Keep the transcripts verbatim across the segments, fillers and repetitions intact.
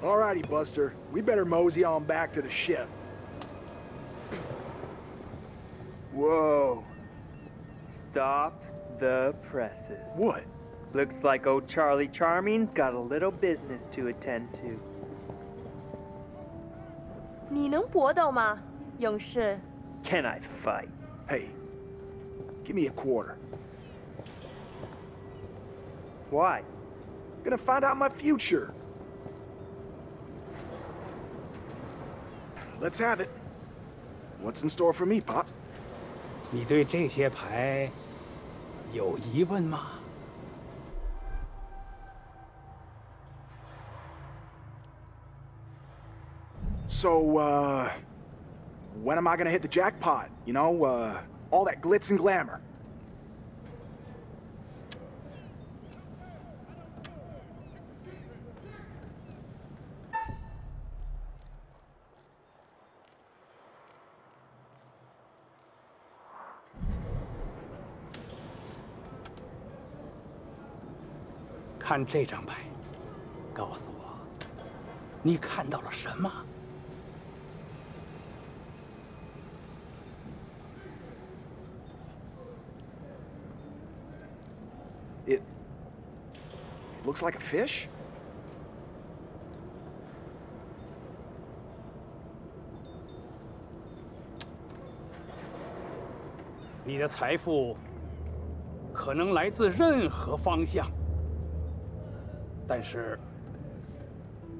Alrighty, Buster. We better mosey on back to the ship. Whoa. Stop the presses. What? Looks like old Charlie Charming's got a little business to attend to. 你能搏斗吗, 勇士? Can I fight? Hey, give me a quarter. Why? I'm gonna find out my future. Let's have it. What's in store for me, Pop? 你对这些牌有疑问吗? So, uh, when am I gonna hit the jackpot? You know, uh, all that glitz and glamour. Look at this card. Tell me, you saw what? It... it looks like a fish? Your wealth can come from any direction. 但是，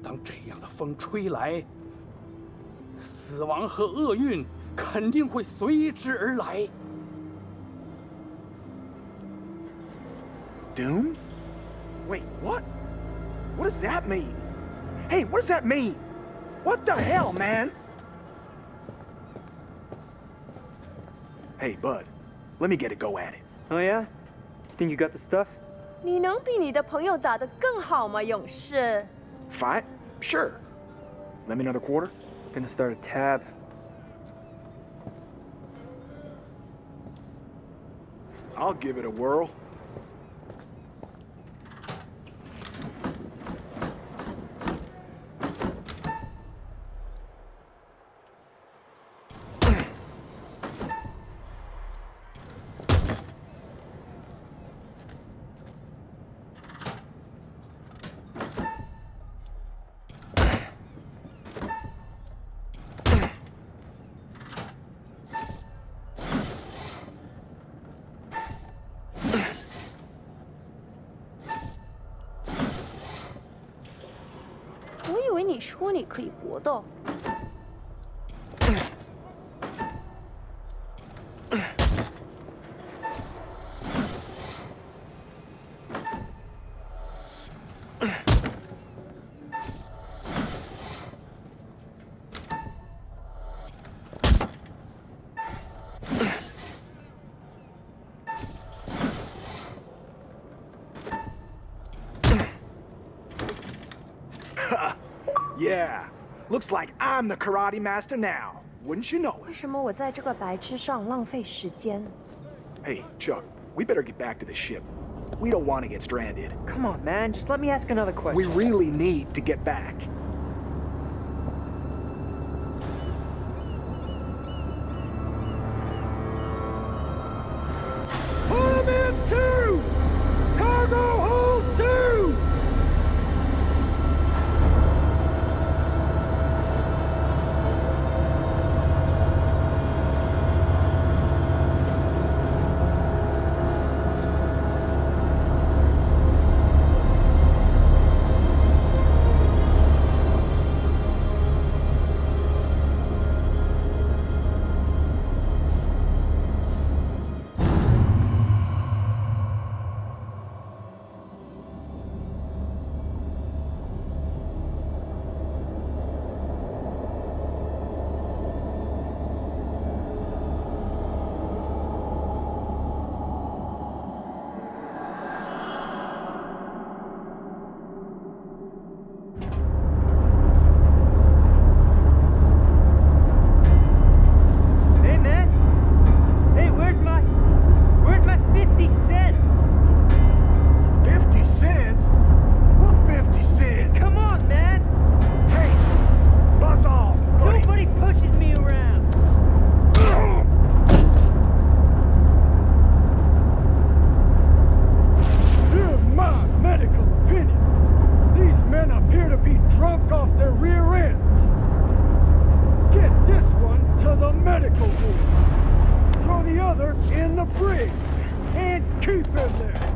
当这样的风吹来，死亡和厄运肯定会随之而来。Doom? Wait, what? What does that mean? Hey, what does that mean? What the hell, man? Hey, bud, let me get a go at it. Oh yeah? You think you got the stuff? 你能比你的朋友打得更好吗，勇士? Fight? Sure. Let me another quarter. Gonna start a tab. I'll give it a whirl. You said you could fight. Yeah, looks like I'm the karate master now. Wouldn't you know it? Hey, Chuck, we better get back to the ship. We don't want to get stranded. Come on, man, just let me ask another question. We really need to get back. Keep in there.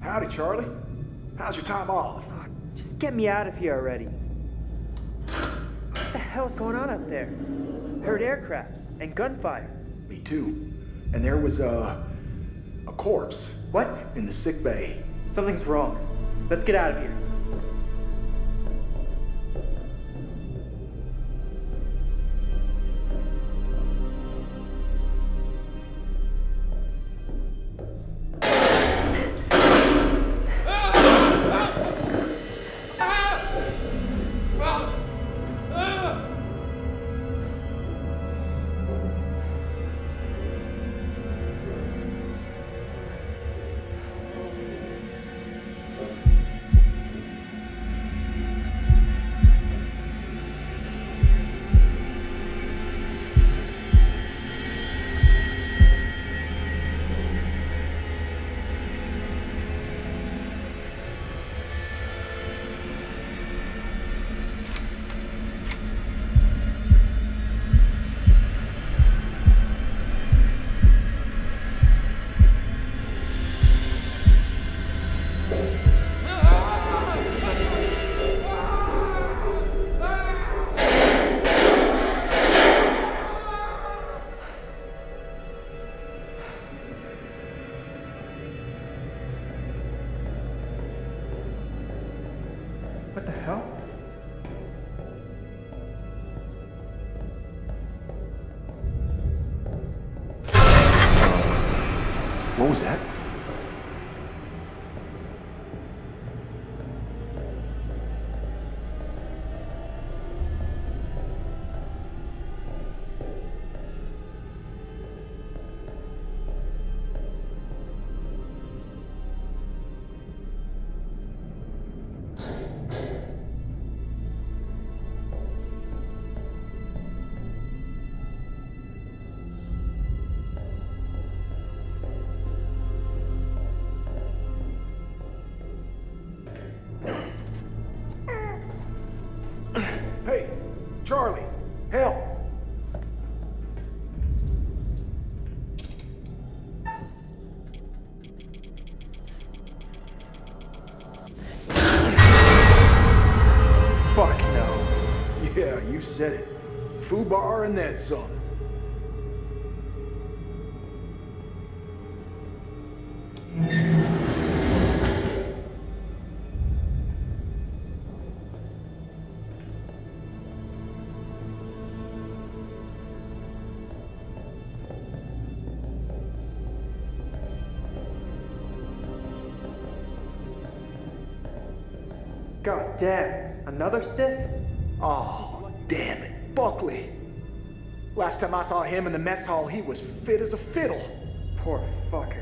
Howdy, Charlie. How's your time off? Oh, just get me out of here already. What the hell's going on out there? Heard aircraft and gunfire. Me too. And there was a... a corpse. What? In the sick bay. Something's wrong. Let's get out of here. What the hell? What was that? Charlie, help! Fuck no. Yeah, you said it. Fubar and then some. God damn, another stiff? Oh, damn it, Buckley. Last time I saw him in the mess hall, he was fit as a fiddle. Poor fucker.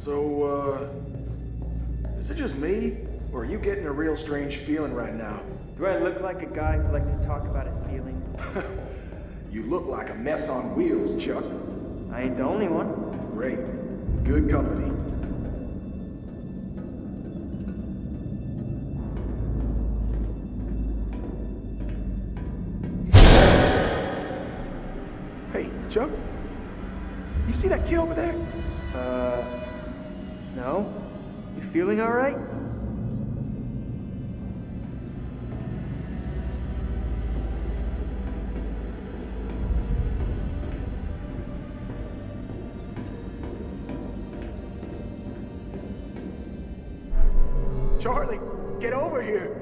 So, uh, is it just me, or are you getting a real strange feeling right now? Do I look like a guy who likes to talk about his feelings? You look like a mess on wheels, Chuck. I ain't the only one. Great. Good company. Hey, Chuck? You see that kid over there? Uh... No? You feeling all right? Charlie, get over here!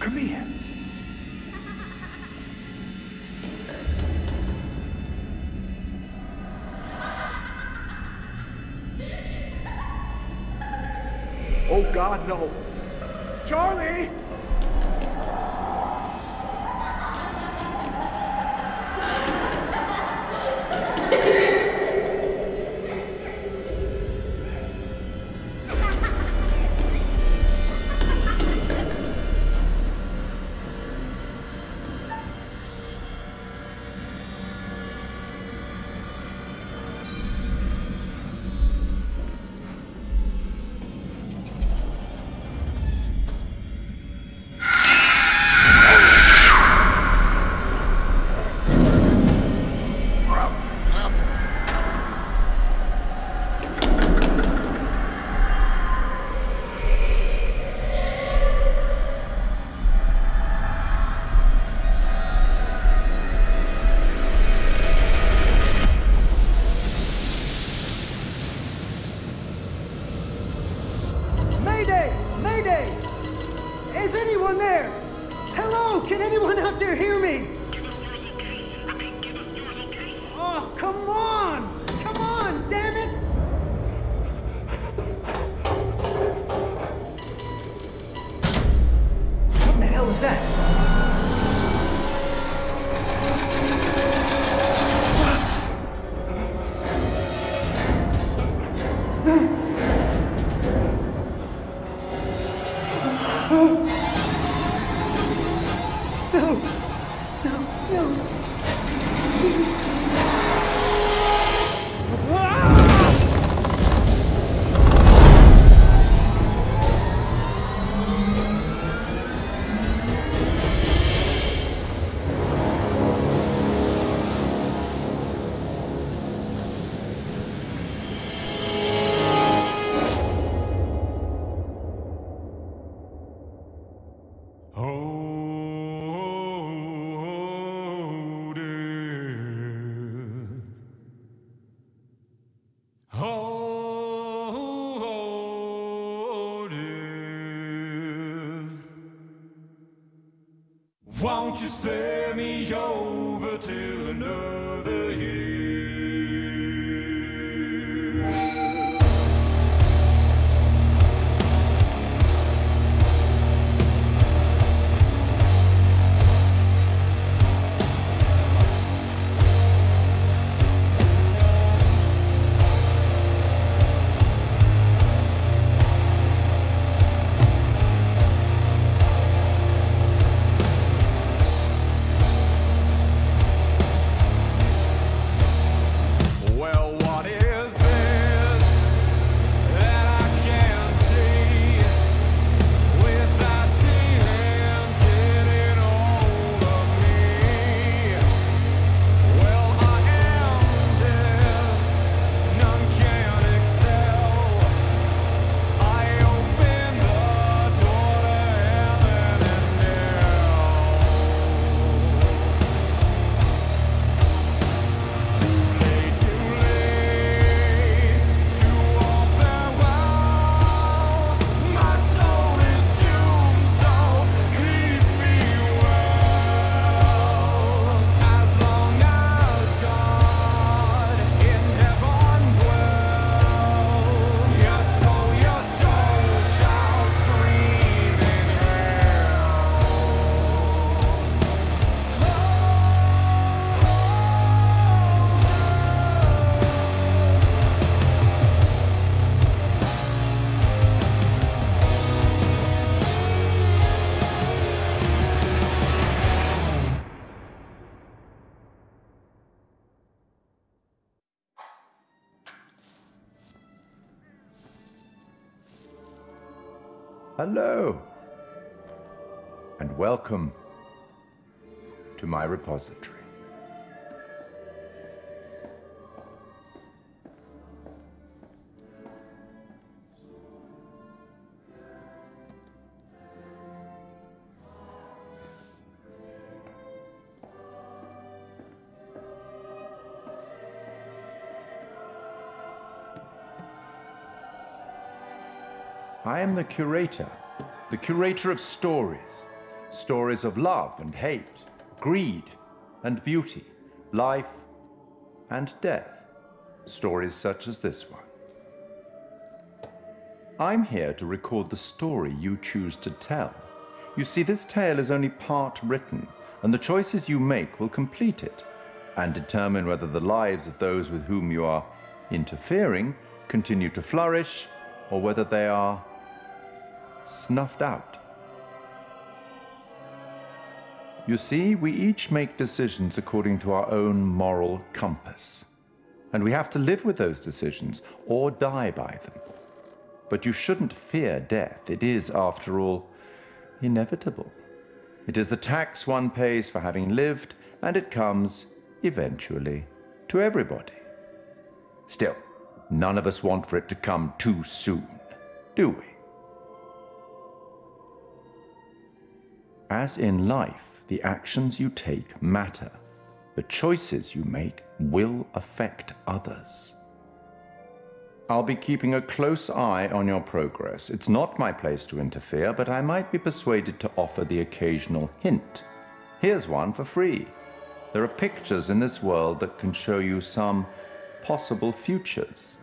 Come here. Oh God, no. Charlie! Mayday! Is anyone there? Hello, can anyone out there hear me? Give us your location. I mean, give us your location. Oh, come on! Come on, damn it! What in the hell is that? Won't you spare me over till another year? Hello, and welcome to my repository. I am the curator, the curator of stories, stories of love and hate, greed and beauty, life and death, stories such as this one. I'm here to record the story you choose to tell. You see, this tale is only part written, and the choices you make will complete it and determine whether the lives of those with whom you are interfering continue to flourish or whether they are snuffed out. You see, we each make decisions according to our own moral compass, and we have to live with those decisions or die by them. But you shouldn't fear death. It is, after all, inevitable. It is the tax one pays for having lived, and it comes, eventually, to everybody. Still, none of us want for it to come too soon, do we? As in life, the actions you take matter. The choices you make will affect others. I'll be keeping a close eye on your progress. It's not my place to interfere, but I might be persuaded to offer the occasional hint. Here's one for free. There are pictures in this world that can show you some possible futures.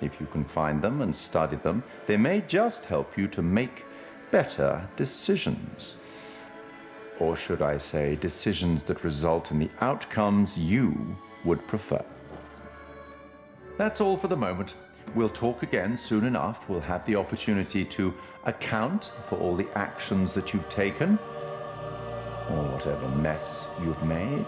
If you can find them and study them, they may just help you to make better decisions. Or should I say, decisions that result in the outcomes you would prefer. That's all for the moment. We'll talk again soon enough. We'll have the opportunity to account for all the actions that you've taken, or whatever mess you've made.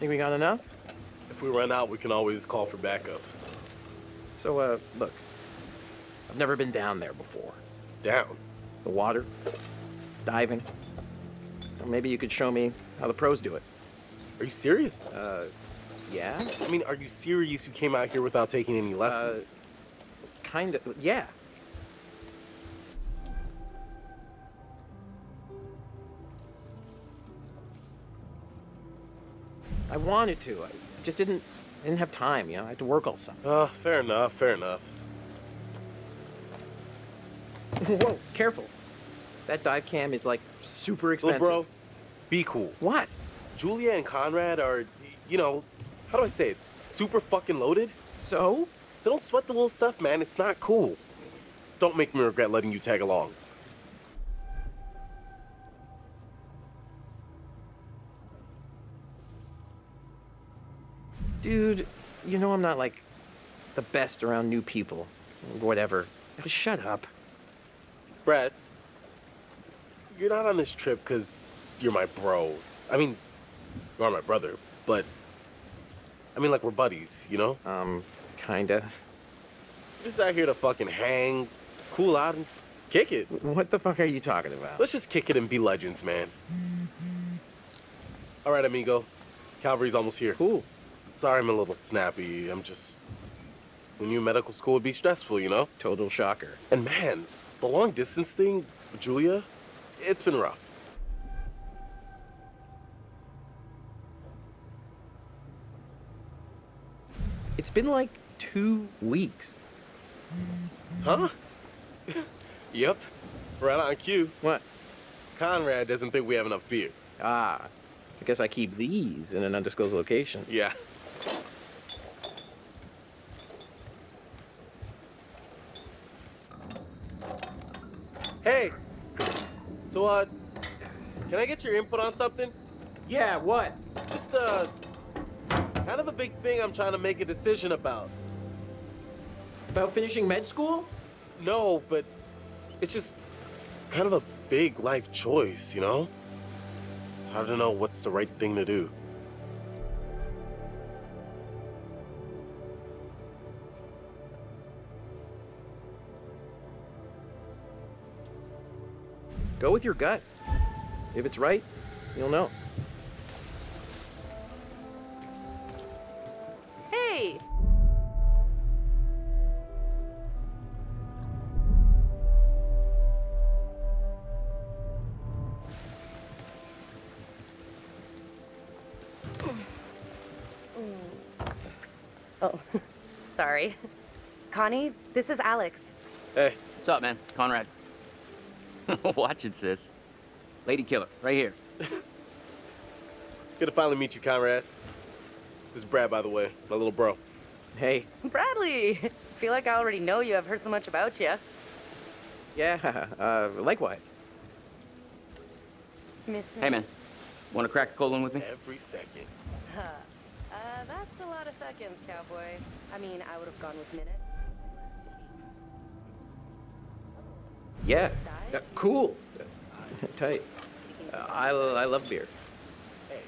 Think we got enough? If we run out, we can always call for backup. So, uh, look. I've never been down there before. Down? The water, diving. Or maybe you could show me how the pros do it. Are you serious? Uh, yeah. I mean, are you serious you came out here without taking any lessons? Uh, kind of, yeah. I wanted to. I just didn't didn't have time, you know? I had to work all summer. Oh, uh, fair enough, fair enough. Whoa, careful. That dive cam is, like, super expensive. Little bro, be cool. What? Julia and Conrad are, you know, how do I say it? Super fucking loaded. So? So don't sweat the little stuff, man. It's not cool. Don't make me regret letting you tag along. Dude, you know I'm not, like, the best around new people. Whatever. Shut up. Brad, you're not on this trip because you're my bro. I mean, you are my brother, but... I mean, like, we're buddies, you know? Um, kinda. Just out here to fucking hang, cool out, and kick it. What the fuck are you talking about? Let's just kick it and be legends, man. Mm-hmm. All right, amigo. Calvary's almost here. Cool. Sorry I'm a little snappy. I'm just... We knew medical school would be stressful, you know? Total shocker. And man, the long distance thing, Julia, it's been rough. It's been like two weeks. Huh? Yep. Right on cue. What? Conrad doesn't think we have enough beer. Ah. I guess I keep these in an undisclosed location. Yeah. Hey, so, uh, can I get your input on something? Yeah, what? Just, uh, kind of a big thing I'm trying to make a decision about. About finishing med school? No, but it's just kind of a big life choice, you know? I don't know what's the right thing to do. Go with your gut. If it's right, you'll know. Hey! Oh, sorry. Connie, this is Alex. Hey, what's up, man? Conrad. Watch it, sis. Lady killer, right here. Good to finally meet you, Conrad. This is Brad, by the way, my little bro. Hey. Bradley! I feel like I already know you. I've heard so much about you. Yeah, uh, likewise. Mister Hey, man. Want to crack a cold one with me? Every second. Huh. Uh, that's a lot of seconds, cowboy. I mean, I would have gone with minutes. Yeah. Uh, cool. Uh, tight. Uh, I, I love beer. Hey,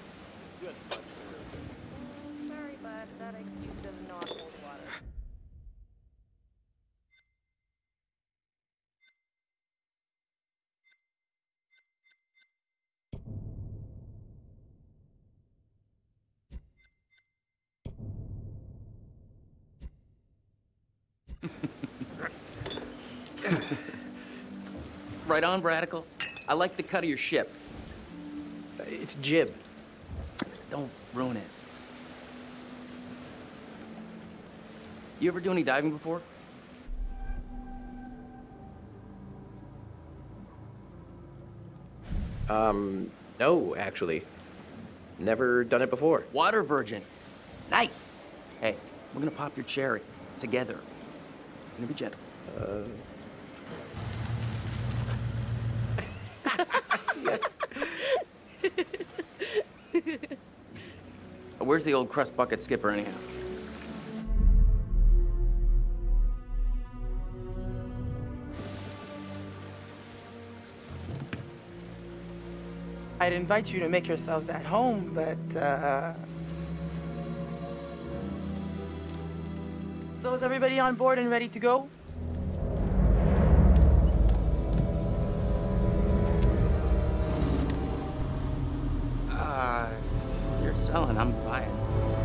you had a bunch of beer. Sorry, bud. That excuse does not hold water. Right on, Radical. I like the cut of your ship. It's jib. Don't ruin it. You ever do any diving before? Um, no, actually. Never done it before. Water virgin. Nice. Hey, we're gonna pop your cherry together. We're gonna be gentle. Uh... Where's the old crust bucket skipper, anyhow? I'd invite you to make yourselves at home, but, uh... So is everybody on board and ready to go? Uh, you're selling, I'm buying.